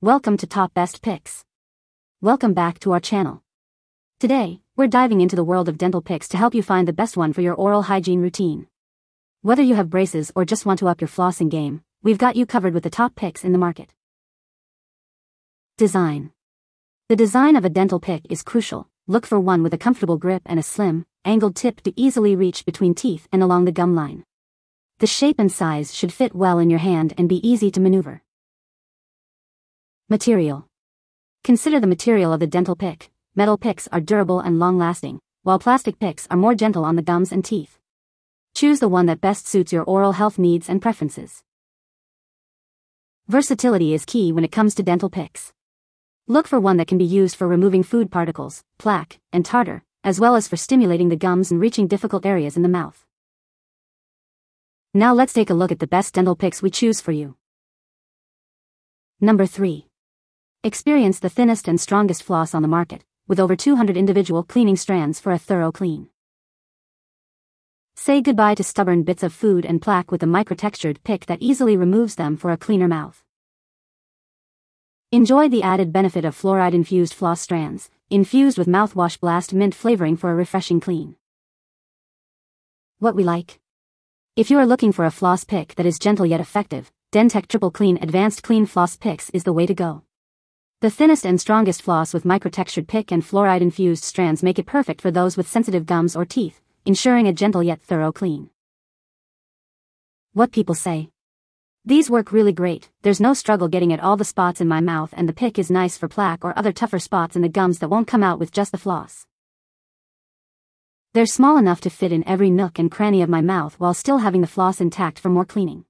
Welcome to Top Best Picks. Welcome back to our channel. Today, we're diving into the world of dental picks to help you find the best one for your oral hygiene routine. Whether you have braces or just want to up your flossing game, we've got you covered with the top picks in the market. Design. The design of a dental pick is crucial. Look for one with a comfortable grip and a slim, angled tip to easily reach between teeth and along the gum line. The shape and size should fit well in your hand and be easy to maneuver. Material. Consider the material of the dental pick. Metal picks are durable and long-lasting, while plastic picks are more gentle on the gums and teeth. Choose the one that best suits your oral health needs and preferences. Versatility is key when it comes to dental picks. Look for one that can be used for removing food particles, plaque, and tartar, as well as for stimulating the gums and reaching difficult areas in the mouth. Now let's take a look at the best dental picks we choose for you. Number 3. Experience the thinnest and strongest floss on the market, with over 200 individual cleaning strands for a thorough clean. Say goodbye to stubborn bits of food and plaque with a microtextured pick that easily removes them for a cleaner mouth. Enjoy the added benefit of fluoride-infused floss strands, infused with mouthwash blast mint flavoring for a refreshing clean. What we like. If you are looking for a floss pick that is gentle yet effective, DenTek Triple Clean Advanced Clean Floss Picks is the way to go. The thinnest and strongest floss with microtextured pick and fluoride-infused strands make it perfect for those with sensitive gums or teeth, ensuring a gentle yet thorough clean. What people say. These work really great. There's no struggle getting at all the spots in my mouth, and the pick is nice for plaque or other tougher spots in the gums that won't come out with just the floss. They're small enough to fit in every nook and cranny of my mouth while still having the floss intact for more cleaning.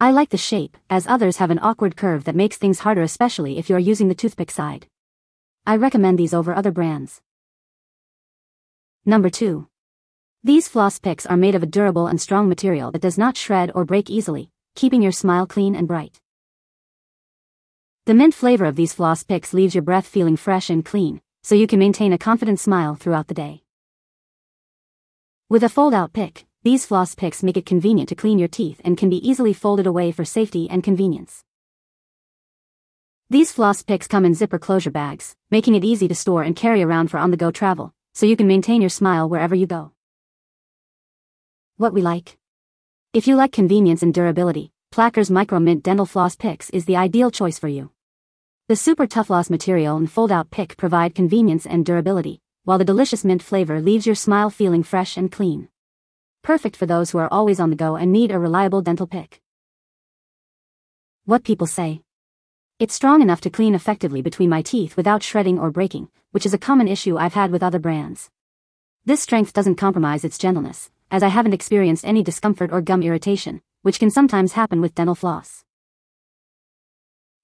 I like the shape, as others have an awkward curve that makes things harder, especially if you are using the toothpick side. I recommend these over other brands. Number 2. These floss picks are made of a durable and strong material that does not shred or break easily, keeping your smile clean and bright. The mint flavor of these floss picks leaves your breath feeling fresh and clean, so you can maintain a confident smile throughout the day. With a fold-out pick, these floss picks make it convenient to clean your teeth and can be easily folded away for safety and convenience. These floss picks come in zipper closure bags, making it easy to store and carry around for on-the-go travel, so you can maintain your smile wherever you go. What we like. If you like convenience and durability, Plackers Micro Mint Dental Floss Picks is the ideal choice for you. The super tough floss material and fold-out pick provide convenience and durability, while the delicious mint flavor leaves your smile feeling fresh and clean. Perfect for those who are always on the go and need a reliable dental pick. What people say. It's strong enough to clean effectively between my teeth without shredding or breaking, which is a common issue I've had with other brands. This strength doesn't compromise its gentleness, as I haven't experienced any discomfort or gum irritation, which can sometimes happen with dental floss.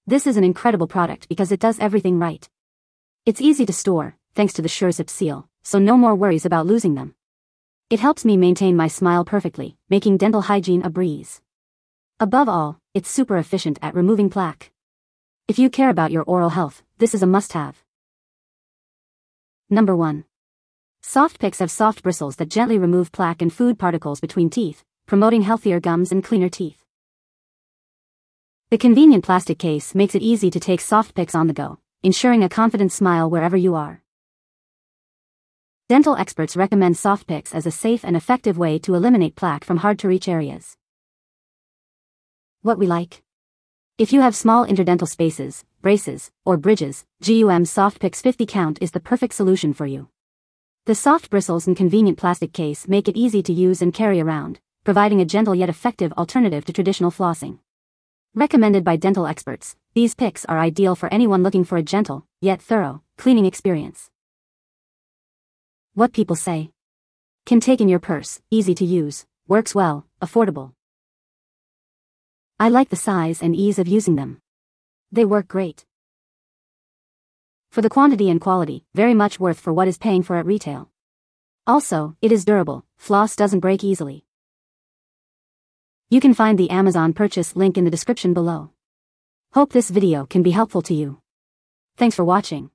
This is an incredible product because it does everything right. It's easy to store, thanks to the SureZip seal, so no more worries about losing them. It helps me maintain my smile perfectly, making dental hygiene a breeze. Above all, it's super efficient at removing plaque. If you care about your oral health, this is a must-have. Number 1. Soft picks have soft bristles that gently remove plaque and food particles between teeth, promoting healthier gums and cleaner teeth. The convenient plastic case makes it easy to take soft picks on the go, ensuring a confident smile wherever you are. Dental experts recommend soft picks as a safe and effective way to eliminate plaque from hard-to-reach areas. What we like. If you have small interdental spaces, braces, or bridges, GUM Soft Picks 50 count is the perfect solution for you. The soft bristles and convenient plastic case make it easy to use and carry around, providing a gentle yet effective alternative to traditional flossing. Recommended by dental experts, these picks are ideal for anyone looking for a gentle, yet thorough, cleaning experience. What people say. Can take in your purse, easy to use, works well, affordable. I like the size and ease of using them. They work great. For the quantity and quality, very much worth for what is paying for at retail. Also, it is durable, floss doesn't break easily. You can find the Amazon purchase link in the description below. Hope this video can be helpful to you. Thanks for watching.